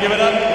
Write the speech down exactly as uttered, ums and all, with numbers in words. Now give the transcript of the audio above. Give it up.